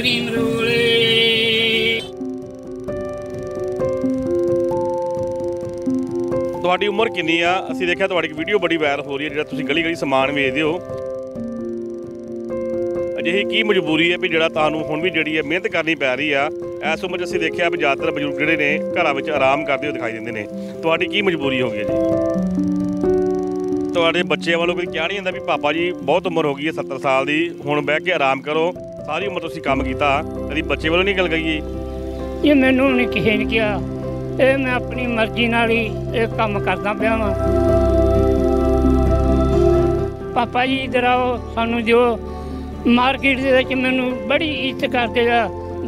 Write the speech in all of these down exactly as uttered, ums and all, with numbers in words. प्रेम रोले। ਤੁਹਾਡੀ ਉਮਰ ਕਿੰਨੀ ਆ? ਅਸੀਂ ਦੇਖਿਆ ਤੁਹਾਡੀ ਵੀਡੀਓ ਬੜੀ ਵਾਇਰਲ ਹੋ ਰਹੀ ਹੈ, ਜਿਹੜਾ ਤੁਸੀਂ ਗਲੀ ਗਲੀ ਸਮਾਨ ਵੇਚਦੇ ਹੋ। ਅਜਿਹੀ ਕੀ ਮਜਬੂਰੀ ਹੈ ਵੀ ਜਿਹੜਾ ਤੁਹਾਨੂੰ ਹੁਣ ਵੀ ਜਿਹੜੀ ਹੈ ਮਿਹਨਤ ਕਰਨੀ ਪੈ ਰਹੀ ਆ? ਇਸ ਉਮਰ 'ਚ ਅਸੀਂ ਦੇਖਿਆ ਵੀ ਜ਼ਿਆਦਾਤਰ ਬਜ਼ੁਰਗ ਜਿਹੜੇ ਨੇ ਘਰਾਂ ਵਿੱਚ ਆਰਾਮ ਕਰਦੇ ਹੋਏ ਦਿਖਾਈ ਦਿੰਦੇ ਨੇ। ਤੁਹਾਡੀ ਕੀ ਮਜਬੂਰੀ ਹੋ ਗਈ ਜੀ? ਤੁਹਾਡੇ ਬੱਚਿਆਂ ਵੱਲੋਂ ਕੋਈ ਕਿਹਾ ਨਹੀਂ ਜਾਂਦਾ ਵੀ ਪਾਪਾ ਜੀ ਬਹੁਤ ਉਮਰ ਹੋ ਗਈ ਹੈ ਸੱਤਰ ਸਾਲ ਦੀ, ਹੁਣ ਬਹਿ ਕੇ ਆਰਾਮ ਕਰੋ, ਸਾਰੀ ਉਮਰ ਤੁਸੀਂ ਕੰਮ ਕੀਤਾ, ਕਦੀ ਬੱਚੇ ਵੱਲੋਂ ਨਹੀਂ ਗੱਲ ਕਹੀ? ਇਹ ਮੈਨੂੰ ਨਹੀਂ ਕਿਸੇ ਨੇ ਕਿਹਾ, ਇਹ ਮੈਂ ਆਪਣੀ ਮਰਜ਼ੀ ਨਾਲ ਹੀ ਇਹ ਕੰਮ ਕਰਦਾ ਪਿਆ ਵਾਂ। ਪਾਪਾ ਜੀ ਇੱਧਰ ਆਓ, ਸਾਨੂੰ ਜੋ ਮਾਰਕੀਟ ਦੇ ਵਿੱਚ ਮੈਨੂੰ ਬੜੀ ਇੱਜ਼ਤ ਕਰਦੇ ਆ,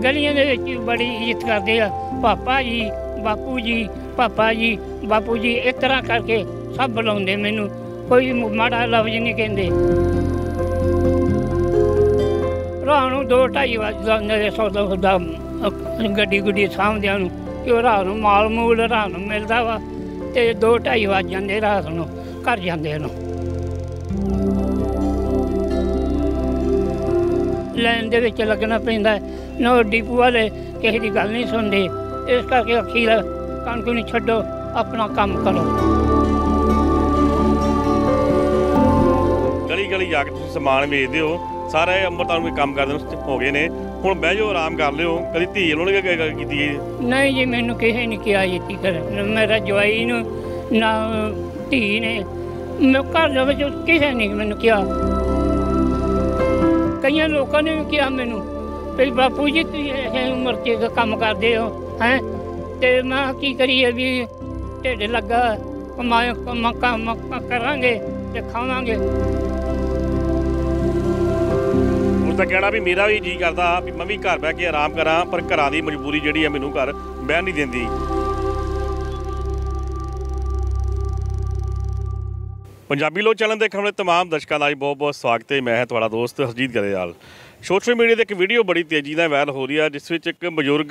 ਗਲੀਆਂ ਦੇ ਵਿੱਚ ਬੜੀ ਇੱਜ਼ਤ ਕਰਦੇ ਆ, ਪਾਪਾ ਜੀ ਬਾਪੂ ਜੀ ਪਾਪਾ ਜੀ ਬਾਪੂ ਜੀ ਇਸ ਤਰ੍ਹਾਂ ਕਰਕੇ ਸਭ ਬੁਲਾਉਂਦੇ ਮੈਨੂੰ, ਕੋਈ ਮਾੜਾ ਲਫ਼ਜ਼ ਨਹੀਂ ਕਹਿੰਦੇ। ਰਾਹ ਨੂੰ ਦੋ ਢਾਈ ਵਜੇ ਜਾਂਦੇ ਸੌਦਾ ਸੌਦਾ ਗੱਡੀ ਗੁੱਡੀ ਸਾਂਭਦਿਆਂ ਨੂੰ ਕਿ ਰਾਤ ਨੂੰ ਮਾਲ ਮੂਲ ਰਾਤ ਨੂੰ ਮਿਲਦਾ ਵਾ, ਤੇ ਦੋ ਢਾਈ ਵੱਜ ਜਾਂਦੇ ਰਾਤ ਨੂੰ ਘਰ ਜਾਂਦੇ ਨੂੰ। ਲਾਈਨ ਦੇ ਵਿੱਚ ਲੱਗਣਾ ਪੈਂਦਾ, ਨਾ ਡਿਪੂ ਵਾਲੇ ਕਿਸੇ ਦੀ ਗੱਲ ਨਹੀਂ ਸੁਣਦੇ, ਇਸ ਕਰਕੇ ਅਖੀਰ ਕਣਕ ਨੂੰ ਛੱਡੋ, ਆਪਣਾ ਕੰਮ ਕਰੋ। ਗਲੀ ਗਲੀ ਜਾ ਕੇ ਤੁਸੀਂ ਸਮਾਨ ਵੇਚਦੇ ਹੋ, ਸਾਰੇ ਅੰਮ੍ਰਿਤ ਨੂੰ ਵੀ ਕੰਮ ਕਰਦੇ ਹੋ ਗਏ ਨੇ, ਹੁਣ ਬਹਿ ਜਾਓ ਆਰਾਮ ਕਰ ਲਿਓ, ਕਦੀ ਧੀ ਨੂੰ ਨਹੀਂ ਗੱਲ ਕੀਤੀ? ਨਹੀਂ ਜੀ, ਮੈਨੂੰ ਕਿਸੇ ਨੇ ਕਿਹਾ ਜੀ, ਕਰ ਮੇਰਾ ਜਵਾਈ ਨੂੰ ਨਾ ਧੀ ਨੇ ਮੈਂ ਘਰ ਦੇ ਵਿੱਚ ਕਿਸੇ ਨੇ ਮੈਨੂੰ ਕਿਹਾ। ਕਈਆਂ ਲੋਕਾਂ ਨੇ ਵੀ ਕਿਹਾ ਮੈਨੂੰ ਵੀ ਬਾਪੂ ਜੀ ਤੁਸੀਂ ਇਹ ਉਮਰ 'ਚ ਕੰਮ ਕਰਦੇ ਹੋ ਹੈਂ, ਅਤੇ ਮੈਂ ਕੀ ਕਰੀਏ ਵੀ ਢਿੱਡ ਲੱਗਾ, ਕਮਾਏ ਮੱਕਾ ਮੱਕਾ ਕਰਾਂਗੇ ਅਤੇ ਖਾਵਾਂਗੇ। ਤਾਂ ਕਹਿਣਾ ਵੀ ਮੇਰਾ ਵੀ ਜੀਅ ਕਰਦਾ ਵੀ ਮੈਂ ਵੀ ਘਰ ਬਹਿ ਕੇ ਆਰਾਮ ਕਰਾਂ, ਪਰ ਘਰਾਂ ਦੀ ਮਜਬੂਰੀ ਜਿਹੜੀ ਹੈ ਮੈਨੂੰ ਘਰ ਬਹਿਣ ਨਹੀਂ ਦਿੰਦੀ। ਪੰਜਾਬੀ ਲੋਕ ਚੈਨਲ ਦੇਖਣ ਵਾਲੇ ਤਮਾਮ ਦਰਸ਼ਕਾਂ ਦਾ ਬਹੁਤ ਬਹੁਤ ਸਵਾਗਤ ਹੈ। ਮੈਂ ਹਾਂ ਤੁਹਾਡਾ ਦੋਸਤ ਹਰਜੀਤ ਗਰੇਵਾਲ। ਸੋਸ਼ਲ ਮੀਡੀਆ 'ਤੇ ਇੱਕ ਵੀਡੀਓ ਬੜੀ ਤੇਜ਼ੀ ਨਾਲ ਵਾਇਰਲ ਹੋ ਰਹੀ ਹੈ, ਜਿਸ ਵਿੱਚ ਇੱਕ ਬਜ਼ੁਰਗ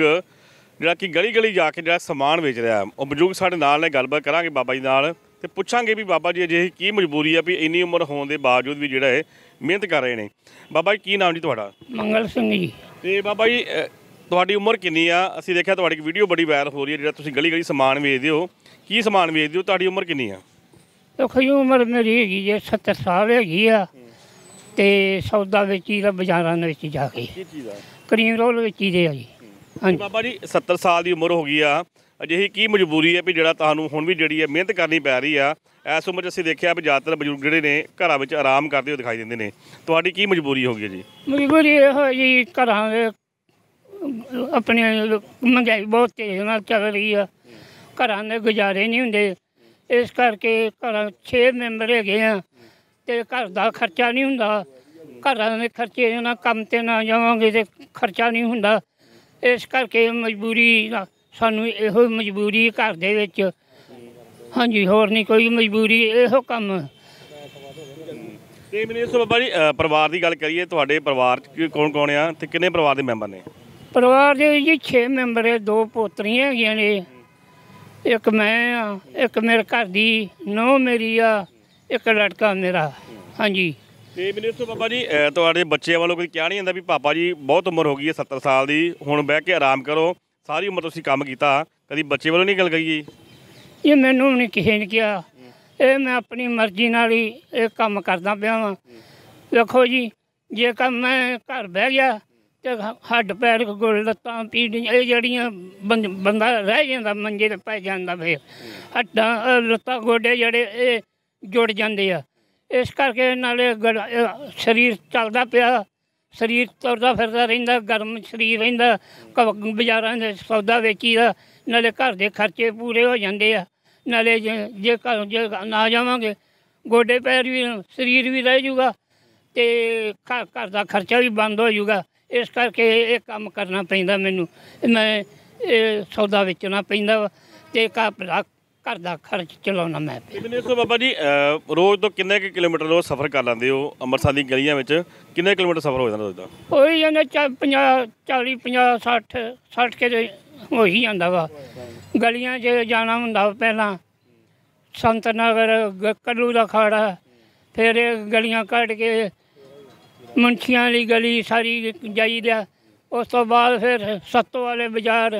ਜਿਹੜਾ ਕਿ ਗਲੀ ਗਲੀ ਜਾ ਕੇ ਜਿਹੜਾ ਸਮਾਨ ਵੇਚ ਰਿਹਾ। ਉਹ ਬਜ਼ੁਰਗ ਸਾਡੇ ਨਾਲ ਨੇ, ਗੱਲਬਾਤ ਕਰਾਂਗੇ ਬਾਬਾ ਜੀ ਨਾਲ ਅਤੇ ਪੁੱਛਾਂਗੇ ਵੀ ਬਾਬਾ ਜੀ ਅਜਿਹੀ ਕੀ ਮਜਬੂਰੀ ਆ ਵੀ ਇੰਨੀ ਉਮਰ ਹੋਣ ਦੇ ਬਾਵਜੂਦ ਵੀ ਜਿਹੜਾ ਹੈ ਮਿਹਨਤ ਕਰ ਰਹੇ ਨੇ। ਬਾਬਾ ਜੀ ਕੀ ਨਾਮ ਜੀ ਤੁਹਾਡਾ? ਮੰਗਲ ਸਿੰਘ ਜੀ। ਅਤੇ ਬਾਬਾ ਜੀ ਤੁਹਾਡੀ ਉਮਰ ਕਿੰਨੀ ਆ? ਅਸੀਂ ਦੇਖਿਆ ਤੁਹਾਡੀ ਇੱਕ ਵੀਡੀਓ ਬੜੀ ਵਾਇਰਲ ਹੋ ਰਹੀ ਹੈ, ਜਿਹੜਾ ਤੁਸੀਂ ਗਲੀ ਗਲੀ ਸਮਾਨ ਵੇਚਦੇ ਹੋ। ਕੀ ਸਮਾਨ ਵੇਚਦੇ ਹੋ? ਤੁਹਾਡੀ ਉਮਰ ਕਿੰਨੀ ਆ? ਦੇਖੋ ਜੀ ਉਮਰ ਮੇਰੀ ਹੈਗੀ ਜੇ ਸੱਤਰ ਸਾਲ ਹੈਗੀ ਆ, ਅਤੇ ਸੌਦਾ ਵੇਚੀ ਦਾ ਬਾਜ਼ਾਰਾਂ ਦੇ ਵਿੱਚ ਜਾ ਕੇ, ਕਰੀਮ ਰੋਲ ਵੇਚੀ ਦੇ ਆ ਜੀ। ਹਾਂਜੀ ਬਾਬਾ ਜੀ ਸੱਤਰ ਸਾਲ ਦੀ ਉਮਰ ਹੋ ਗਈ ਆ, ਅਜਿਹੀ ਕੀ ਮਜਬੂਰੀ ਹੈ ਵੀ ਜਿਹੜਾ ਤੁਹਾਨੂੰ ਹੁਣ ਵੀ ਜਿਹੜੀ ਹੈ ਮਿਹਨਤ ਕਰਨੀ ਪੈ ਰਹੀ ਆ? ਇਸ ਉਮਰ 'ਚ ਅਸੀਂ ਦੇਖਿਆ ਵੀ ਜ਼ਿਆਦਾਤਰ ਬਜ਼ੁਰਗ ਜਿਹੜੇ ਨੇ ਘਰਾਂ ਵਿੱਚ ਆਰਾਮ ਕਰਦੇ ਹੋਏ ਦਿਖਾਈ ਦਿੰਦੇ ਨੇ। ਤੁਹਾਡੀ ਕੀ ਮਜਬੂਰੀ ਹੋ ਗਈ ਜੀ? ਮਜਬੂਰੀ ਇਹੋ ਜੀ, ਘਰਾਂ ਦੇ ਆਪਣੇ ਮਹਿੰਗਾਈ ਬਹੁਤ ਤੇਜ਼ ਨਾਲ ਚੱਲ ਰਹੀ ਆ, ਘਰਾਂ ਦੇ ਗੁਜ਼ਾਰੇ ਨਹੀਂ ਹੁੰਦੇ, ਇਸ ਕਰਕੇ ਘਰਾਂ ਛੇ ਮੈਂਬਰ ਹੈਗੇ ਆ ਅਤੇ ਘਰ ਦਾ ਖਰਚਾ ਨਹੀਂ ਹੁੰਦਾ, ਘਰਾਂ ਦੇ ਖਰਚੇ ਨਾਲ ਕੰਮ 'ਤੇ ਨਾ ਜਾਵਾਂਗੇ ਤਾਂ ਖਰਚਾ ਨਹੀਂ ਹੁੰਦਾ, ਇਸ ਕਰਕੇ ਮਜਬੂਰੀ ਸਾਨੂੰ ਇਹੋ ਮਜਬੂਰੀ ਘਰ ਦੇ ਵਿੱਚ। ਹਾਂਜੀ, ਹੋਰ ਨਹੀਂ ਕੋਈ ਮਜਬੂਰੀ, ਇਹੋ ਕੰਮ। ਅਤੇ ਮੈਨੂੰ ਬਾਬਾ ਜੀ ਪਰਿਵਾਰ ਦੀ ਗੱਲ ਕਰੀਏ, ਤੁਹਾਡੇ ਪਰਿਵਾਰ 'ਚ ਕੌਣ ਕੌਣ ਆ ਅਤੇ ਕਿੰਨੇ ਪਰਿਵਾਰ ਦੇ ਮੈਂਬਰ ਨੇ? ਪਰਿਵਾਰ ਦੇ ਜੀ ਛੇ ਮੈਂਬਰ ਹੈ, ਦੋ ਪੋਤਰੀਆਂ ਹੈਗੀਆਂ ਨੇ, ਇੱਕ ਮੈਂ ਆ, ਇੱਕ ਮੇਰੇ ਘਰ ਦੀ ਨੂੰਹ ਮੇਰੀ ਆ, ਇੱਕ ਲੜਕਾ ਮੇਰਾ। ਹਾਂਜੀ। ਅਤੇ ਮੈਨੂੰ ਦੱਸੋ ਬਾਬਾ ਜੀ ਤੁਹਾਡੇ ਬੱਚਿਆਂ ਵੱਲੋਂ ਕੋਈ ਕਿਹਾ ਨਹੀਂ ਜਾਂਦਾ ਵੀ ਪਾਪਾ ਜੀ ਬਹੁਤ ਉਮਰ ਹੋ ਗਈ ਹੈ ਸੱਤਰ ਸਾਲ ਦੀ, ਹੁਣ ਬਹਿ ਕੇ ਆਰਾਮ ਕਰੋ, ਸਾਰੀ ਉਮਰ ਤੁਸੀਂ ਕੰਮ ਕੀਤਾ, ਕਦੀ ਬੱਚੇ ਵੱਲੋਂ ਨਹੀਂ ਗੱਲ ਕਹੀ? ਇਹ ਮੈਨੂੰ ਨਹੀਂ ਕਿਸੇ ਨੇ ਕਿਹਾ, ਇਹ ਮੈਂ ਆਪਣੀ ਮਰਜ਼ੀ ਨਾਲ ਹੀ ਇਹ ਕੰਮ ਕਰਦਾ ਪਿਆ ਵਾਂ। ਵੇਖੋ ਜੀ ਜੇ ਕੰਮ ਮੈਂ ਘਰ ਬਹਿ ਗਿਆ ਅਤੇ ਹੱਡ ਪੈਰ ਗੋਲ ਲੱਤਾਂ ਪੀੜ ਇਹ ਜਿਹੜੀਆਂ ਬੰ ਬੰਦਾ ਰਹਿ ਜਾਂਦਾ ਮੰਜੇ 'ਤੇ ਪੈ ਜਾਂਦਾ, ਫਿਰ ਹੱਡਾਂ ਲੱਤਾਂ ਗੋਡੇ ਜਿਹੜੇ ਇਹ ਜੁੜ ਜਾਂਦੇ ਆ, ਇਸ ਕਰਕੇ ਨਾਲੇ ਸਰੀਰ ਚੱਲਦਾ ਪਿਆ, ਸਰੀਰ ਤੁਰਦਾ ਫਿਰਦਾ ਰਹਿੰਦਾ, ਗਰਮ ਸਰੀਰ ਰਹਿੰਦਾ, ਬਾਜ਼ਾਰਾਂ ਦੇ ਸੌਦਾ ਵੇਚੀ ਦਾ, ਨਾਲੇ ਘਰ ਦੇ ਖਰਚੇ ਪੂਰੇ ਹੋ ਜਾਂਦੇ ਆ, ਨਾਲੇ ਜੇ ਜੇ ਘਰ ਜੇ ਨਾ ਜਾਵਾਂਗੇ ਗੋਡੇ ਪੈਰ ਵੀ ਸਰੀਰ ਵੀ ਰਹਿ ਜੂਗਾ ਅਤੇ ਘਰ ਘਰ ਦਾ ਖਰਚਾ ਵੀ ਬੰਦ ਹੋ ਜੂਗਾ, ਇਸ ਕਰਕੇ ਇਹ ਕੰਮ ਕਰਨਾ ਪੈਂਦਾ ਮੈਨੂੰ, ਮੈਂ ਇਹ ਸੌਦਾ ਵੇਚਣਾ ਪੈਂਦਾ ਵਾ ਅਤੇ ਘਰ ਘਰ ਦਾ ਖਰਚ ਚਲਾਉਣਾ ਮੈਂ। ਸੋ ਬਾਬਾ ਜੀ ਰੋਜ਼ ਤੋਂ ਕਿੰਨੇ ਕੁ ਕਿਲੋਮੀਟਰ ਰੋਜ਼ ਸਫ਼ਰ ਕਰ ਲੈਂਦੇ ਹੋ? ਅੰਮ੍ਰਿਤਸਰ ਦੀ ਗਲੀਆਂ ਵਿੱਚ ਕਿੰਨੇ ਕਿਲੋਮੀਟਰ ਸਫ਼ਰ ਹੋ ਜਾਂਦਾ ਰੋਜ਼? ਹੋ ਹੀ ਜਾਂਦਾ ਚਾ ਪੰਜਾਹ ਚਾਲੀ ਪੰਜਾਹ ਸੱਠ ਸੱਠ ਕੇ ਹੋ ਹੀ ਜਾਂਦਾ ਵਾ। ਗਲੀਆਂ 'ਚ ਜਾਣਾ ਹੁੰਦਾ ਪਹਿਲਾਂ ਸੰਤ ਨਗਰ ਕੱਲੂ ਦਾ ਖਾੜਾ, ਫਿਰ ਇਹ ਗਲੀਆਂ ਕੱਢ ਕੇ ਮੁਨਸ਼ੀਆਂ ਵਾਲੀ ਗਲੀ ਸਾਰੀ ਜਾਈ ਲਿਆ, उस तो बाद फिर सत्तों वाले बाजार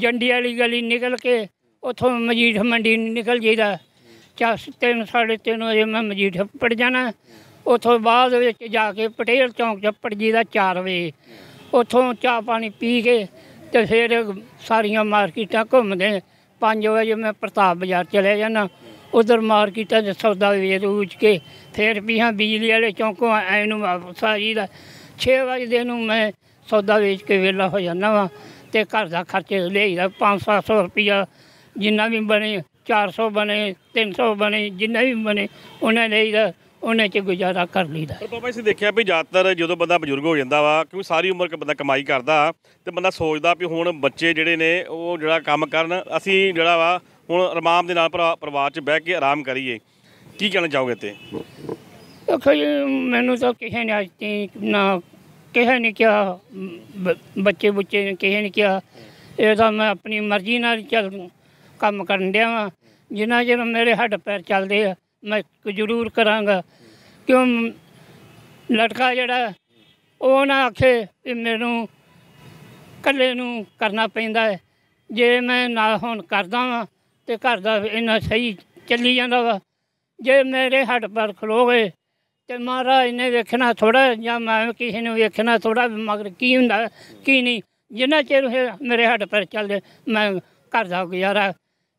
जंडी वाली गली निकल के उतों मजीठ मंडी निकल जाइदा। चार तीन साढ़े तीन बजे मैं मजीठ पड़ जाना। उतों बाद जाके पटेल चौंक चपड़ जाइदा चार बजे। उतों चाह पानी पी के तो फिर सारिया मार्केटा घूमते। पाँच बजे मैं प्रताप बाजार चले जाना। उधर मार्केटा सौदा वेच वूच के फिर पिछा बिजली वाले चौंकों एनू वापस आ जाइदा। छे बजे मैं सौदा वेच के वेला हो जाता वा तो घर का खर्चे लिया पाँच सत्त सौ रुपया जिन्ना भी बने, चार सौ बने, तीन सौ बने, जिन्ना भी बने उन्हें लिया उन्हें च गुजारा कर लीदा। पर बाबा जी देखिया भी ज़्यादातर जो बंदा बजुर्ग हो जाता वा क्योंकि सारी उम्र बंदा कमाई करता तो बंदा सोचता भी हूँ बच्चे जोड़े ने वो जो काम कर असी जोड़ा वा हूँ आराम के नाल परिवार च बह के आराम करिए। की कहना चाहोगे इतने? देखो जी मैनू तो किसी ने अज तक ना किसी ने कहा, बच्चे बुच्चे ने किसी ने कहा। यह मैं अपनी मर्जी नाल चल काम करन दिया वा। जिन्ना चर मेरे हड्ड पैर चलते है मैं जरूर करांगा। क्यों लड़का जड़ा वो ना आखे कि मैनू कल्ले नू करना पैंदा है। जे मैं ना हुण करदा वां ते घर दा इन्ना सही चली जांदा वा। जे मेरे हड्ड पैर खलो गए तो महाराज ने वेखना थोड़ा जां मैं किसी ने वेखना थोड़ा मगर की हुंदा की नहीं। जिन्ना चिर मेरे हड्ड पैर चलदे मैं घर दा गुजारा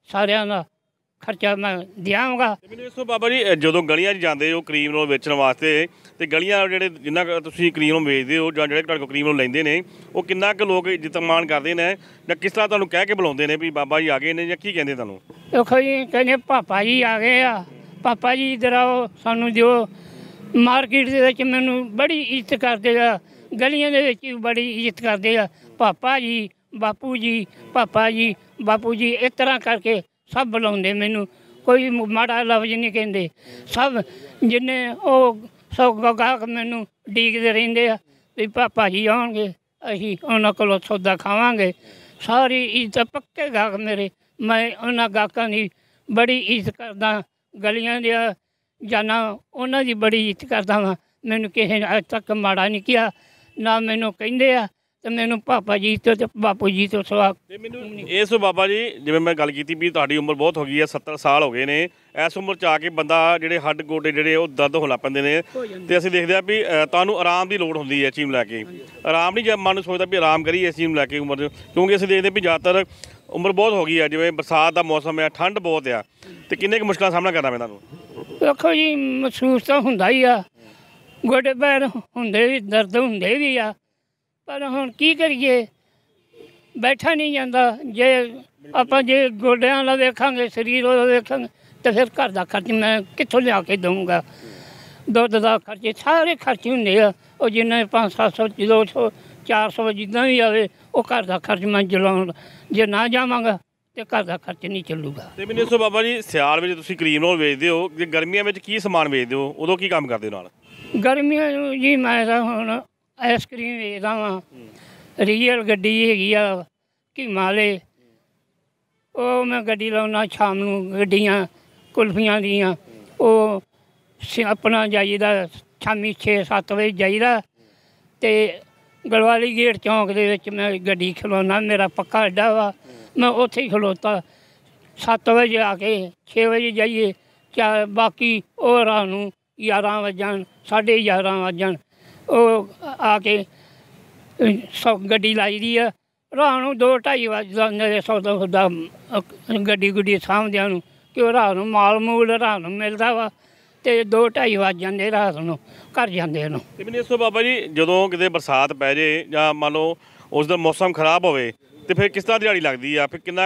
सारियां दा खर्चा मैं दियाँगा। मैंने इस बाबा जी जो गलियां जाते हो क्रीम रोल बेचने वास्ते तो गलियां जो जिन्ना क्रीम रोल बेचते हो जो जो क्रीम रोल लेंदे ने वो कितना के लोग इज्जतमान करते हैं या किस तरह तुहानू कह के बुलाते हैं भी बाबा जी आ गए ने या की कहते तुहानू? देखो जी कहने पापा जी आ गए आ, पापा जी इधर आओ सानू दिओ। मार्केट दे विच मैनू बड़ी इज्जत करते आ, गलियां दे विच बड़ी इज्जत करते आ। पापा जी, बापू जी, पापा जी, बापू जी इस तरह करके सब बुलाते। मैनू कोई माड़ा लफ्ज नहीं कहते। सब जिन्ने वो सौ गाहक मैनू डीकते रहते हैं भी पापा जी आउणगे असीं उन्हां कोलों सौदा खावांगे। सारी इज्जत पक्के गाहक मेरे। मैं उन्हां गाहकां दी बड़ी इज्जत करदा। गलियां दे जाना उन्हां दी बड़ी इज्जत करदा वां। मैनू किसी ने अज तक माड़ा नहीं किया ना मैनू कहिंदे आ तो मैनू पापा जी तो बापू जी तो सवा। मैंने इस बाबा जी जिवें मैं गल की भी तुहाडी उम्र बहुत हो गई है, सत्तर साल हो गए ने। इस उम्र च आके बंदा जिहड़े हड्ड गोडे जिहड़े वो दर्द होण लग पैंदे ने ते असीं देखदे आ भी तुहानू आराम की लोड़ हुंदी है। चीम लैके आराम नहीं जब मन सोचदा भी आराम करिए चीम लैके उम्र क्योंकि असीं देखदे भी ज़्यादातर उम्र बहुत हो गई है। जिवें बरसात का मौसम है, ठंड बहुत आ तो किन्ने क मुश्किल सामना करना पैंदा तुहानू? देखो जी महसूस तो हुंदा ही आ, गोडे पैर हुंदे भी दर्द हुंदे भी आ पर हुण की करिए बैठा नहीं जाता। जे आपां जे गोडियां वाला वेखांगे, शरीर वाला वेखांगे तो फिर घर का खर्च मैं कित्थों लिया के दूँगा। दुध का खर्चे सारे खर्चे हुंदे आ और जिन्ना पाँच सत्त सौ दो सौ चार सौ जिदा भी आवे वो घर का खर्च मैं चलाऊँगा। जे ना जावांगा तो घर का खर्च नहीं चलूगा। ते मैनूं दस्सो बाबा जी सियाल विच तुसीं क्रीम रोल वेचदे हो जे गर्मियां विच की समान वेचदे हो उदों की काम करदे हो नाल? गर्मियां जी मैं तां हुण आइसक्रीम वेचदा वां, रियल गड्डी हैगी आ घीमाले वो मैं गड्डी लाउना। शाम नू गड्डियां कुल्फियां दियां ओह अपना जाईदा शामी छे सत्त बजे जाईदा ते गलवाली गेट चौंक दे विच मैं गड्डी खलोना। मेरा पक्का अड्डा वा मैं उत्थे ही खलोता। सत्त बजे आके छे बजे जाइए चार बाकी ओह रात नू ग्यारह वजन साढ़े ग्यारह वजन वो आके सौ गड्डी लाई दी है। रात नू दो ढाई बजे सौदा सौदा गड्डी गुड्डी सामभ्या कि रात नू माल मूल रात नू मिलता वा तो दो ढाई बज जाते रात नू घर जाते नू। मैंने इस बाबा जी जो कि बरसात पै जाए या मान लो उस दिन मौसम खराब हो तो फिर किस तरह दिहाड़ी लगती है? फिर किन्ना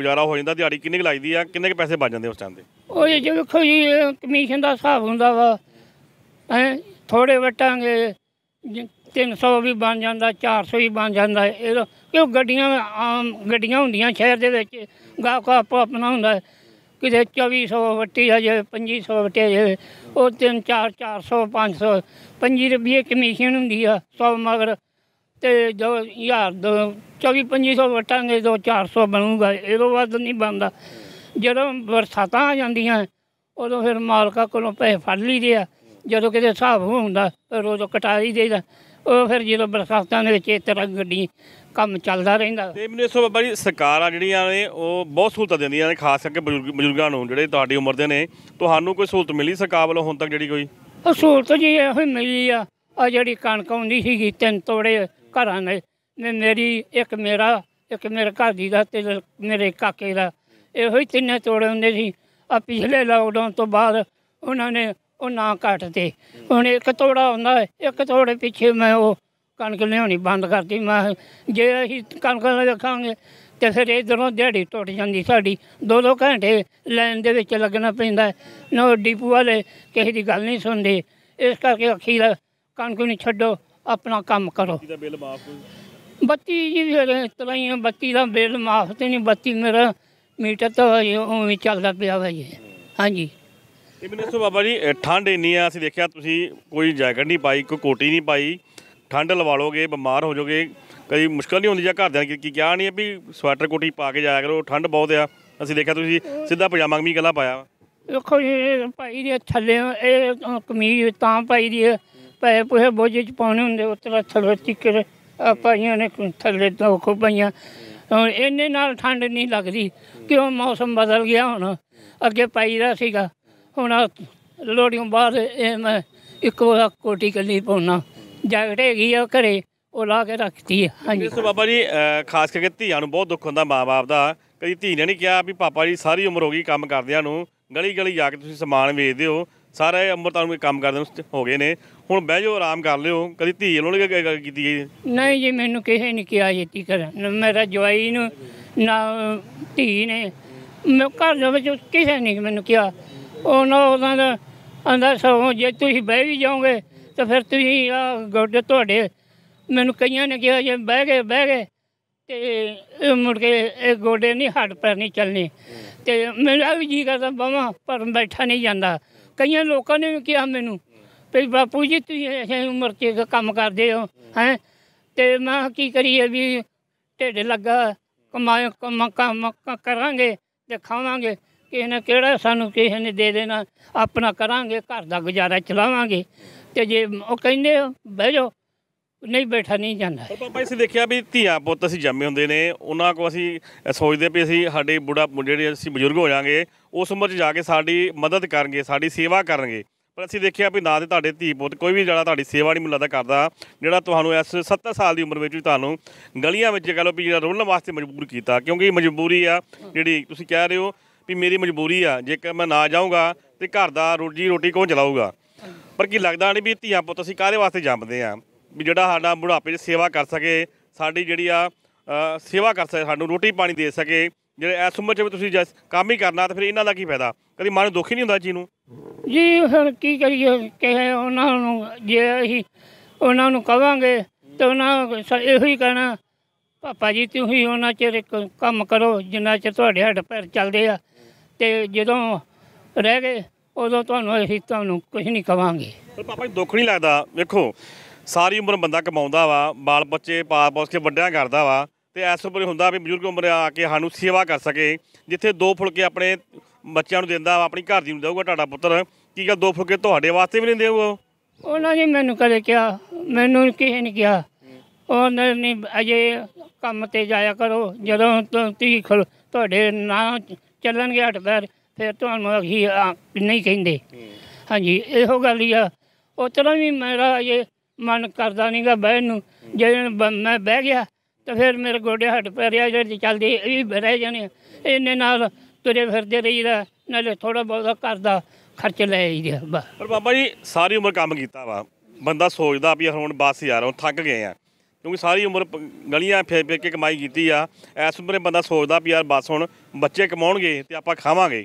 गुजारा हो जाता? दिहाड़ी किन्नी लगती है? किन्ने पैसे बच जाते उस टाइम से? और देखो जी कमीशन का हिसाब होंदा वा हैं। थोड़े वटांगे तीन सौ भी बन जाता, चार सौ भी बन जाता। क्यों गड्डियां आम गड्डियां होंदियां शहर दे विच गाहक आपो अपना हुंदा है। किते चौबी सौ वट्टी जाए, पंजी सौ वट्टी जाए वो तीन चार चार सौ पाँच सौ पंजी रुपये कमीशन हुंदी आ सौ मगर तो दो हज़ार दो चौबी पंजी सौ वटांगे दो चार सौ बनूगा। इदों वध नहीं बनता। जदों बरसातां आ जांदियां उदों फिर मालका कोलों पैसे फड़ लईदे आ। जो कि हिसाब होंगे फिर उदो कटा ही देता और फिर जो बरसातों के इस तरह गड्डी काम चलता रहिंदा। मैनूं इस बाबा जी सरकार जिहड़ियां ने ओह बहुत सहूलतां दिंदियां ने खास करके बजुर्ग बजुर्गां नूं जिहड़े तुहाडी उमर दे ने, तुहानूं कोई सहूलत मिली सरकार वालों हुण तक जिहड़ी कोई? सहूलत जी इहो मिली आ आ जिहड़ी कणक आउंदी सीगी तीन तोड़े घरां ने, मेरी एक मेरा एक मेरे घर दी दा ते मेरे काके दा, इहो तिन्ने तोड़े हुंदे सी। आ पिछले लॉकडाउन तो बाद उन्हां ने ਉਹ ਨਾ ਕੱਟਦੇ, ਹੁਣ ਇੱਕ ਤੋੜਾ ਹੁੰਦਾ, ਇੱਕ ਤੋੜੇ ਪਿੱਛੇ ਮੈਂ ਉਹ ਕਣਕ ਲਿਆਉਣੀ ਬੰਦ ਕਰਤੀ। ਮੈਂ ਜੇ ਅਸੀਂ ਕਣਕ ਰੱਖਾਂਗੇ ਤਾਂ ਫਿਰ ਇੱਧਰੋਂ ਦਿਹਾੜੀ ਟੁੱਟ ਜਾਂਦੀ ਸਾਡੀ, ਦੋ ਦੋ ਘੰਟੇ ਲਾਈਨ ਦੇ ਵਿੱਚ ਲੱਗਣਾ ਪੈਂਦਾ, ਨਾ ਡੀਪੂ ਵਾਲੇ ਕਿਸੇ ਦੀ ਗੱਲ ਨਹੀਂ ਸੁਣਦੇ। ਇਸ ਕਰਕੇ ਅਖੀਰ ਕਣਕ ਨੂੰ ਛੱਡੋ, ਆਪਣਾ ਕੰਮ ਕਰੋ। ਬੱਤੀ ਜੀ ਫਿਰ ਇਸ ਤਰ੍ਹਾਂ ਹੀ ਬੱਤੀ ਦਾ ਬਿੱਲ ਮਾਫ਼ ਤਾਂ ਨਹੀਂ, ਬੱਤੀ ਮੇਰਾ ਮੀਟਰ ਤਾਂ ਉਵੇਂ ਚੱਲਦਾ ਪਿਆ ਵਾ ਜੀ। ਹਾਂਜੀ इमनेसो बाबा जी ठंड इन्नी है, असं देखा तुसी कोई जैकेट नहीं पाई, कोई कोटी नहीं पाई, ठंड लवा लोगे बीमार हो जाओगे, कई मुश्किल नहीं होंगी जा घर की क्या नहीं है भी स्वैटर कोटी पा के जाया करो, ठंड बहुत है। असं देखा तुसी सीधा पजामा कमीज कला पाया, देखो पाई दी थले कमीज तां पाई दी पैसे पूसे बोझे च पाने होंगे, उस थले चिकर पाइया ने थले दोखो पाइया, इन्ने नाल ठंड नहीं लगती क्यों मौसम बदल गया। हुण अगे पाई दा सीगा, ਹੁਣ ਲੋਹੜੀਓਂ ਬਾਅਦ ਇਹ ਮੈਂ ਇੱਕੋ ਕੋਟੀ ਕੱਲੀ ਪਾਉਣਾ, ਜੈਕਟ ਹੈਗੀ ਆ ਘਰੇ ਉਹ ਲਾ ਕੇ ਰੱਖਤੀ ਆ। ਹਾਂਜੀ ਬਾਬਾ ਜੀ ਖਾਸ ਕਰਕੇ ਧੀਆਂ ਨੂੰ ਬਹੁਤ ਦੁੱਖ ਹੁੰਦਾ ਮਾਂ ਬਾਪ ਦਾ, ਕਦੀ ਧੀ ਨੇ ਨਹੀਂ ਕਿਹਾ ਵੀ ਪਾਪਾ ਜੀ ਸਾਰੀ ਉਮਰ ਹੋ ਗਈ ਕੰਮ ਕਰਦਿਆਂ ਨੂੰ, ਗਲੀ ਗਲੀ ਜਾ ਕੇ ਤੁਸੀਂ ਸਮਾਨ ਵੇਚਦੇ ਹੋ, ਸਾਰੇ ਉਮਰ ਤੁਹਾਨੂੰ ਕੰਮ ਕਰਦੇ ਨੂੰ ਹੋ ਗਏ ਨੇ, ਹੁਣ ਬਹਿ ਜਾਓ ਆਰਾਮ ਕਰ ਲਿਓ, ਕਦੀ ਧੀ ਨੂੰ ਨਹੀਂ ਗੱਲ ਕੀਤੀ ਗਈ? ਨਹੀਂ ਜੀ, ਮੈਨੂੰ ਕਿਸੇ ਨੇ ਕਿਹਾ ਜੀ, ਕਰਨ ਮੇਰਾ ਜਵਾਈ ਨੂੰ ਨਾ ਧੀ ਨੇ ਘਰ ਦੇ ਵਿੱਚ ਕਿਸੇ ਨੇ ਮੈਨੂੰ ਕਿਹਾ। उन्होंने आंदा सौ जे तुम बह भी जाओगे तो फिर तुम गोडे थोड़े, मैनू कई ने कहा जे बह गए बह गए तो मुड़ के गोडे नहीं हट पैर नहीं चलने, तो मेरा भी जी करता बहवा पर बैठा नहीं जाता। कई लोगों ने भी कहा मैनू भाई बापू जी तुम उम्र च काम करते हो हैं, तो मैं की करिए भी ढिड लगा कमाए कम कम करा तो खावे, किसी ने केड़ा सानू किसी ने दे देना, अपना करांगे घर का गुजारा चलावांगे। ते जे ओ कहंदे बह जाओ नहीं बैठा नहीं जांदा। पापा जी देखिया भी धीआं पुत्त असीं जम्मे हुंदे ने उन्हां को असीं सोचदे भी असीं साडे बुढ़ा जिहड़े असीं बजुर्ग हो जांगे उस उम्र च जाके साडी मदद करनगे साडी सेवा करनगे, पर असीं देखिया भी ना ते तुहाडे धी पुत्त कोई भी जिहड़ा तुहाडी सेवा नहीं मिलदा करदा, जिहड़ा तुहानूं इस सत्तर साल दी उम्र विच भी तुहानूं गलियां विच कह लो भी जिहड़ा रोलण वास्ते मजबूर कीता, क्योंकि मजबूरी आ जिहड़ी तुसीं कह रहे हो भी मेरी मजबूरी आ, जेकर मैं ना जाऊँगा तो घर का रोजी रोटी कौन चलाऊगा। पर कि लगता नहीं भी धियां पुत्त असीं काहदे वास्ते जम्मदे आ भी जिहड़ा साडा बुढ़ापे च सेवा कर सके, साडी जिहड़ी आ सेवा कर सके, सानूं रोटी पानी दे सके, जे इस उम्र च भी तुसीं जस काम ही करना तो फिर इन्हां दा की फायदा? कभी मन दुख ही नहीं हुंदा जी नूं जी? फिर की करिए, कहे उन्हां नूं जे असीं उन्हां नूं कहांगे तो उन्हां इहो ही कहना पापा जी तुसीं उन्हां चिर काम करो जिन्ना चिर तुहाडे हड्ड पैर चलदे आ, तो जो रह गए उदों तुहानूं असीं तुहानूं कुछ नहीं कहांगे। पापा जी दुख नहीं लगता? देखो सारी उम्र बंदा कमाउंदा वा, बाल बच्चे पाल पोस के वड्डियां करदा वा, तो इस उम्र हुंदा भी बजुर्ग उम्र आके सानूं सेवा कर सके, जिथे दो फुलके अपने बच्चों नूं दिंदा अपनी घर दी नूं देऊगा तुहाडा पुत्तर, की गल दो फुलके तुहाडे वास्ते भी नहीं देऊगा? उन्हां ने मैनूं कदे क्या मैनूं किसी ने कहा उन्हां ने अजे काम ते जाया करो, जदों तुसीं तुहाडे ना चलन गया हट पैर फिर तुहानूं असीं नहीं कहिंदे। हाँ जी इहो गल ही आ, उस तरह भी मेरा अजे मन करता नहीं गा बहन नूं, जे मैं बह गया तो फिर मेरे गोडे हट पैर जिहड़े चलदे इह भी रह जाने, इन्ने नाल तुरे फिरदे रहीदा, नाले थोड़ा बहुत घर दा खर्च लै आईदा। पर बाबा जी सारी उम्र काम कीता वा, बंदा सोचदा भी हुण बस यार हुण थक गए आ, क्योंकि सारी उम्र गलियां फिर फिर के कमाई की आ, इस उम्र बंदा सोचता भी यार बस हुण बच्चे कमाउणगे ते आपां खावांगे,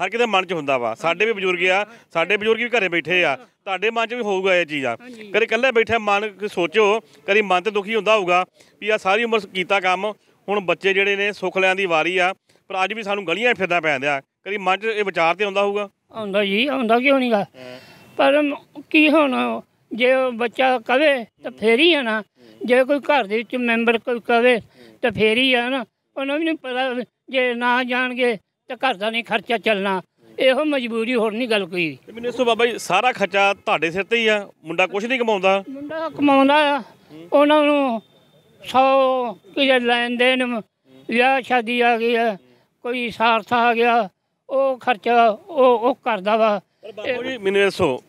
हर किते मन च हुंदा वा। साडे भी बजुर्ग आ, साडे बजुर्ग भी घरे बैठे आ, तुहाडे मन च भी होऊगा इह चीज़ आ, कदे इकल्ले बैठे मन सोचो, कदी मन ते दुखी हुंदा होऊगा भी यार सारी उम्र कीता काम हुण बच्चे जिहड़े ने सुख लैण दी वारी आ, पर अज भी सानूं गलियां फिरदा पैंदा, कदी मन च इह विचार ते आउंदा होऊगा? आउंदा जी, आउंदा क्यों नहीं गा, पर की हुण जे बच्चा कवे तो फिर ही आना, जे कोई घर के मैंबर कोई कहे तो फिर ही है ना, उन्होंने भी नहीं पता जे ना जाएंगे तो घर का नहीं खर्चा चलना, ਇਹੋ ਮਜਬੂਰੀ ਹੋਰ ਨਹੀਂ ਗੱਲ ਕੋਈ। ਮੈਨੂੰ ਦੱਸੋ ਬਾਬਾ ਜੀ ਸਾਰਾ ਖਰਚਾ ਤੁਹਾਡੇ ਸਿਰ ਤੇ ਹੀ ਆ, ਮੁੰਡਾ ਕੁਛ ਨਹੀਂ ਕਮਾਉਂਦਾ? ਮੁੰਡਾ ਕਮਾਉਂਦਾ ਆ, ਉਹਨਾਂ ਨੂੰ ਸੌ ਕਿਹੜਾ ਲੈਣ ਦੇਣ, ਵਿਆਹ ਸ਼ਾਦੀ ਆ ਗਈ ਆ, ਕੋਈ ਸਾਰਥ ਆ ਗਿਆ, ਉਹ ਖਰਚਾ ਉਹ ਉਹ ਕਰਦਾ ਵਾ। ਬਾਬਾ ਜੀ ਮੈਨੂੰ ਦੱਸੋ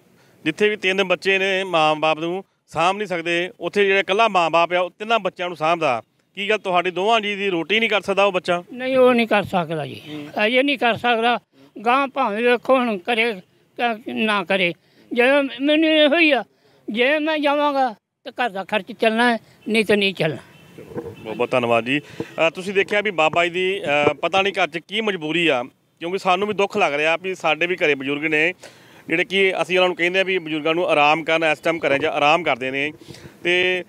ਜਿੱਥੇ ਵੀ ਤਿੰਨ ਬੱਚੇ ਨੇ ਮਾਂ ਬਾਪ ਨੂੰ ਸਾਂਭ ਨਹੀਂ ਸਕਦੇ, ਉੱਥੇ ਜਿਹੜਾ ਇਕੱਲਾ ਮਾਂ ਬਾਪ ਆ ਉਹ ਤਿੰਨਾਂ ਬੱਚਿਆਂ ਨੂੰ ਸਾਂਭਦਾ, ਕੀ ਗੱਲ ਤੁਹਾਡੀ ਦੋਵਾਂ ਜੀ ਦੀ ਰੋਟੀ ਨਹੀਂ ਕਰ ਸਕਦਾ ਉਹ ਬੱਚਾ? ਨਹੀਂ ਉਹ ਨਹੀਂ ਕਰ ਸਕਦਾ ਜੀ, ਅਜੇ ਨਹੀਂ ਕਰ ਸਕਦਾ, ਗਾਂ ਭਾਵੇਂ ਵੇਖੋ ਹੁਣ ਕਰੇ ਨਾ ਕਰੇ। ਜੇ ਮੈਨੂੰ ਇਹੋ ਹੀ ਆ ਜੇ ਮੈਂ ਜਾਵਾਂਗਾ ਤਾਂ ਘਰ ਦਾ ਖਰਚ ਚੱਲਣਾ, ਨਹੀਂ ਤਾਂ ਨਹੀਂ ਚੱਲਣਾ। ਬਹੁਤ ਬਹੁਤ ਧੰਨਵਾਦ ਜੀ। ਤੁਸੀਂ ਦੇਖਿਆ ਵੀ ਬਾਬਾ ਜੀ ਦੀ ਪਤਾ ਨਹੀਂ ਘਰ 'ਚ ਕੀ ਮਜਬੂਰੀ ਆ, ਕਿਉਂਕਿ ਸਾਨੂੰ ਵੀ ਦੁੱਖ ਲੱਗ ਰਿਹਾ ਵੀ ਸਾਡੇ ਵੀ ਘਰੇ ਬਜ਼ੁਰਗ ਨੇ ਜਿਹੜੇ ਕਿ ਅਸੀਂ ਉਹਨਾਂ ਨੂੰ ਕਹਿੰਦੇ ਹਾਂ ਵੀ ਬਜ਼ੁਰਗਾਂ ਨੂੰ ਆਰਾਮ ਕਰਨ, ਇਸ ਟਾਈਮ ਘਰਾਂ 'ਚ ਆਰਾਮ ਕਰਦੇ ਨੇ, ਅਤੇ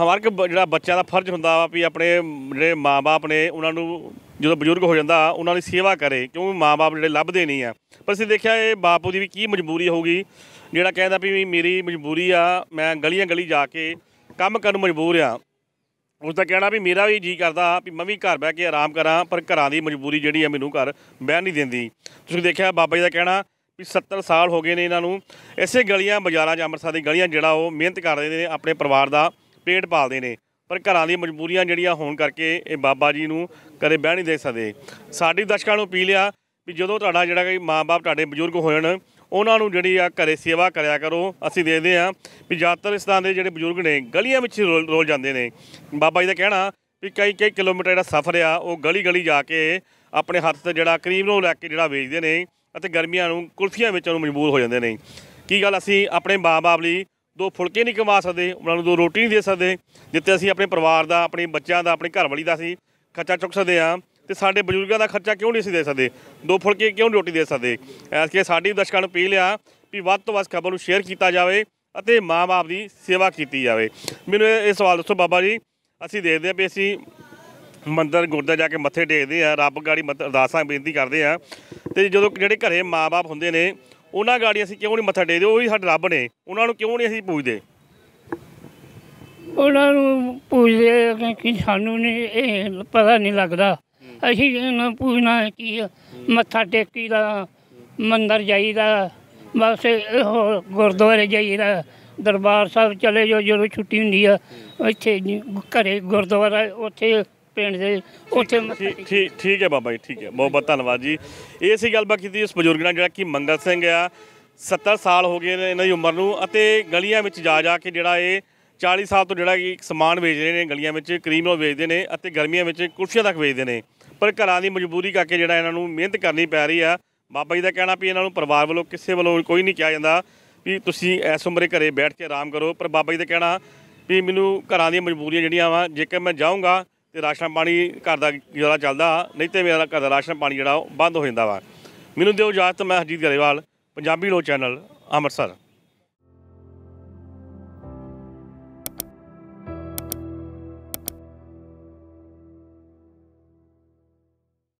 ਹਰ ਇੱਕ ਜਿਹੜਾ ਬੱਚਿਆਂ ਦਾ ਫਰਜ਼ ਹੁੰਦਾ ਵਾ ਵੀ ਆਪਣੇ ਜਿਹੜੇ ਮਾਂ ਬਾਪ ਨੇ ਉਹਨਾਂ ਨੂੰ ਜਦੋਂ ਬਜ਼ੁਰਗ ਹੋ ਜਾਂਦਾ ਉਹਨਾਂ ਦੀ ਸੇਵਾ ਕਰੇ, ਕਿਉਂਕਿ ਮਾਂ ਬਾਪ ਜਿਹੜੇ ਲੱਭਦੇ ਨਹੀਂ ਆ। ਪਰ ਅਸੀਂ ਦੇਖਿਆ ਇਹ ਬਾਪੂ ਦੀ ਵੀ ਕੀ ਮਜਬੂਰੀ ਹੋਊਗੀ, ਜਿਹੜਾ ਕਹਿੰਦਾ ਵੀ ਮੇਰੀ ਮਜਬੂਰੀ ਆ, ਮੈਂ ਗਲੀਆਂ ਗਲੀ ਜਾ ਕੇ ਕੰਮ ਕਰਨ ਮਜਬੂਰ ਆ। ਉਸ ਦਾ ਕਹਿਣਾ ਵੀ ਮੇਰਾ ਵੀ ਜੀਅ ਕਰਦਾ ਵੀ ਮੈਂ ਵੀ ਘਰ ਬਹਿ ਕੇ ਆਰਾਮ ਕਰਾਂ, ਪਰ ਘਰਾਂ ਦੀ ਮਜਬੂਰੀ ਜਿਹੜੀ ਆ ਮੈਨੂੰ ਘਰ ਬਹਿ ਨਹੀਂ ਦਿੰਦੀ। ਤੁਸੀਂ ਦੇਖਿਆ ਬਾਬਾ ਜੀ ਦਾ ਕਹਿਣਾ ਵੀ ਸੱਤਰ ਸਾਲ ਹੋ ਗਏ ਨੇ ਇਹਨਾਂ ਨੂੰ ਇਸੇ ਗਲੀਆਂ ਬਾਜ਼ਾਰਾਂ 'ਚ ਅੰਮ੍ਰਿਤਸਰ ਦੀ ਗਲੀਆਂ ਜਿਹੜਾ ਉਹ ਮਿਹਨਤ ਕਰਦੇ ਨੇ, ਆਪਣੇ ਪਰਿਵਾਰ ਦਾ ਪੇਟ ਪਾਲਦੇ ਨੇ, ਪਰ ਘਰਾਂ ਦੀ ਮਜਬੂਰੀਆਂ ਜਿਹੜੀਆਂ ਹੋਣ ਕਰਕੇ ਇਹ ਬਾਬਾ ਜੀ ਨੂੰ ਘਰੇ ਬਹਿ ਨਹੀਂ ਦੇ ਸਕਦੇ। ਸਾਡੀ ਦਰਸ਼ਕਾਂ ਨੂੰ ਅਪੀਲ ਆ ਵੀ ਜਦੋਂ ਤੁਹਾਡਾ ਜਿਹੜਾ ਕਿ ਮਾਂ ਬਾਪ ਤੁਹਾਡੇ ਬਜ਼ੁਰਗ ਹੋਣ ਉਹਨਾਂ ਨੂੰ ਜਿਹੜੀ ਆ ਘਰੇ ਸੇਵਾ ਕਰਿਆ ਕਰੋ। ਅਸੀਂ ਦੇਖਦੇ ਹਾਂ ਵੀ ਜ਼ਿਆਦਾਤਰ ਇਸ ਤਰ੍ਹਾਂ ਦੇ ਜਿਹੜੇ ਬਜ਼ੁਰਗ ਨੇ ਗਲੀਆਂ ਵਿੱਚ ਰੋਲ ਜਾਂਦੇ ਨੇ। ਬਾਬਾ ਜੀ ਦਾ ਕਹਿਣਾ ਵੀ ਕਈ ਕਈ ਕਿਲੋਮੀਟਰ ਜਿਹੜਾ ਸਫ਼ਰ ਆ ਉਹ ਗਲੀ ਗਲੀ ਜਾ ਕੇ ਆਪਣੇ ਹੱਥ 'ਤੇ ਜਿਹੜਾ ਕਰੀਮ ਨੂੰ ਲੈ ਕੇ ਜਿਹੜਾ ਵੇਚਦੇ ਨੇ, ਅਤੇ ਗਰਮੀਆਂ ਨੂੰ ਕੁਲਫੀਆਂ ਵੇਚਣ ਨੂੰ ਮਜਬੂਰ ਹੋ ਜਾਂਦੇ ਨੇ। ਕੀ ਗੱਲ ਅਸੀਂ ਆਪਣੇ ਮਾਂ ਬਾਪ ਲਈ ਦੋ ਫੁਲਕੇ ਨਹੀਂ ਕਮਾ ਸਕਦੇ, ਉਹਨਾਂ ਨੂੰ ਦੋ ਰੋਟੀ ਨਹੀਂ ਦੇ ਸਕਦੇ, ਜਿੱਥੇ ਅਸੀਂ ਆਪਣੇ ਪਰਿਵਾਰ ਦਾ, ਆਪਣੇ ਬੱਚਿਆਂ ਦਾ, ਆਪਣੇ ਘਰਵਾਲੀ ਦਾ ਅਸੀਂ ਖਰਚਾ ਚੁੱਕ ਸਕਦੇ ਹਾਂ, ਅਤੇ ਸਾਡੇ ਬਜ਼ੁਰਗਾਂ ਦਾ ਖਰਚਾ ਕਿਉਂ ਨਹੀਂ ਅਸੀਂ ਦੇ ਸਕਦੇ? ਦੋ ਫੁਲਕੇ ਕਿਉਂ ਰੋਟੀ ਦੇ ਸਕਦੇ? ਇਸ ਕੇ ਸਾਡੀ ਦਰਸ਼ਕਾਂ ਨੂੰ ਅਪੀਲ ਆ ਵੀ ਵੱਧ ਤੋਂ ਵੱਧ ਖਬਰ ਨੂੰ ਸ਼ੇਅਰ ਕੀਤਾ ਜਾਵੇ ਅਤੇ ਮਾਂ ਬਾਪ ਦੀ ਸੇਵਾ ਕੀਤੀ ਜਾਵੇ। ਮੈਨੂੰ ਇਹ ਸਵਾਲ ਦੱਸੋ ਬਾਬਾ ਜੀ, ਅਸੀਂ ਦੇਖਦੇ ਹਾਂ ਵੀ ਅਸੀਂ ਮੰਦਰ ਗੁਰਦੁਆਰਾ ਜਾ ਕੇ ਮੱਥੇ ਟੇਕਦੇ ਹਾਂ, ਰੱਬ ਗਾੜੀ ਮਤ ਅਰਦਾਸਾਂ ਬੇਨਤੀ ਕਰਦੇ ਹਾਂ, ਅਤੇ ਜਦੋਂ ਜਿਹੜੇ ਘਰੇ ਮਾਂ ਬਾਪ ਹੁੰਦੇ ਨੇ ਉਹਨਾਂ ਗਾੜੀ ਅਸੀਂ ਕਿਉਂ ਨਹੀਂ ਮੱਥਾ ਟੇਕਦੇ? ਉਹ ਵੀ ਸਾਡੇ ਰੱਬ ਨੇ, ਉਹਨਾਂ ਨੂੰ ਕਿਉਂ ਨਹੀਂ ਅਸੀਂ ਪੂਜਦੇ? ਉਹਨਾਂ ਨੂੰ ਪੂਜਦੇ ਕਿ ਸਾਨੂੰ ਨਹੀਂ ਇਹ ਪਤਾ ਨਹੀਂ ਲੱਗਦਾ ਅਸੀਂ ਇਹਨਾਂ ਪੂਜਣਾ ਕੀ ਆ। ਮੱਥਾ ਟੇਕੀ ਦਾ, ਮੰਦਰ ਜਾਈਦਾ, ਬਸ ਇਹੋ ਗੁਰਦੁਆਰੇ ਜਾਈਦਾ, ਦਰਬਾਰ ਸਾਹਿਬ ਚਲੇ ਜਾਓ ਜਦੋਂ ਛੁੱਟੀ ਹੁੰਦੀ ਆ, ਇੱਥੇ ਘਰੇ ਗੁਰਦੁਆਰਾ ਉੱਥੇ ਪਿੰਡ ਦੇ ਉੱਥੇ। ਠੀਕ ਠੀਕ ਹੈ ਬਾਬਾ ਜੀ, ਠੀਕ ਹੈ, ਬਹੁਤ ਬਹੁਤ ਧੰਨਵਾਦ ਜੀ। ਇਹ ਸੀ ਗੱਲਬਾਤ ਕੀਤੀ ਉਸ ਬਜ਼ੁਰਗ ਨਾਲ ਜਿਹੜਾ ਕਿ ਮੰਗਲ ਸਿੰਘ ਆ, ਸੱਤਰ ਸਾਲ ਹੋ ਗਏ ਨੇ ਇਹਨਾਂ ਦੀ ਉਮਰ ਨੂੰ, ਅਤੇ ਗਲੀਆਂ ਵਿੱਚ ਜਾ ਜਾ ਕੇ ਜਿਹੜਾ ਇਹ ਚਾਲੀ ਸਾਲ ਤੋਂ ਜਿਹੜਾ ਕਿ ਸਮਾਨ ਵੇਚ ਰਹੇ ਨੇ, ਗਲੀਆਂ ਵਿੱਚ ਕਰੀਮ ਵੇਚਦੇ ਨੇ ਅਤੇ ਗਰਮੀਆਂ ਵਿੱਚ ਕੁਲਫੀਆਂ ਤੱਕ ਵੇਚਦੇ ਨੇ, ਪਰ ਘਰਾਂ ਦੀ ਮਜਬੂਰੀ ਕਰਕੇ ਜਿਹੜਾ ਇਹਨਾਂ ਨੂੰ ਮਿਹਨਤ ਕਰਨੀ ਪੈ ਰਹੀ ਆ। ਬਾਬਾ ਜੀ ਦਾ ਕਹਿਣਾ ਵੀ ਇਹਨਾਂ ਨੂੰ ਪਰਿਵਾਰ ਵੱਲੋਂ ਕਿਸੇ ਵੱਲੋਂ ਕੋਈ ਨਹੀਂ ਕਿਹਾ ਜਾਂਦਾ ਵੀ ਤੁਸੀਂ ਇਸ ਉਮਰੇ ਘਰੇ ਬੈਠ ਕੇ ਆਰਾਮ ਕਰੋ, ਪਰ ਬਾਬਾ ਜੀ ਦਾ ਕਹਿਣਾ ਵੀ ਮੈਨੂੰ ਘਰਾਂ ਦੀਆਂ ਮਜਬੂਰੀਆਂ ਜਿਹੜੀਆਂ ਵਾ ਜੇਕਰ ਮੈਂ ਜਾਊਂਗਾ ਅਤੇ ਰਾਸ਼ਨ ਪਾਣੀ ਘਰ ਦਾ ਗੁਜ਼ਾਰਾ ਚੱਲਦਾ, ਨਹੀਂ ਤਾਂ ਮੇਰਾ ਘਰ ਦਾ ਰਾਸ਼ਨ ਪਾਣੀ ਜਿਹੜਾ ਉਹ ਬੰਦ ਹੋ ਜਾਂਦਾ ਵਾ। ਮੈਨੂੰ ਦਿਓ ਇਜਾਜ਼ਤ, ਮੈਂ ਹਰਜੀਤ ਗਰੇਵਾਲ, ਪੰਜਾਬੀ ਲੋਕ ਚੈਨਲ, ਅੰਮ੍ਰਿਤਸਰ।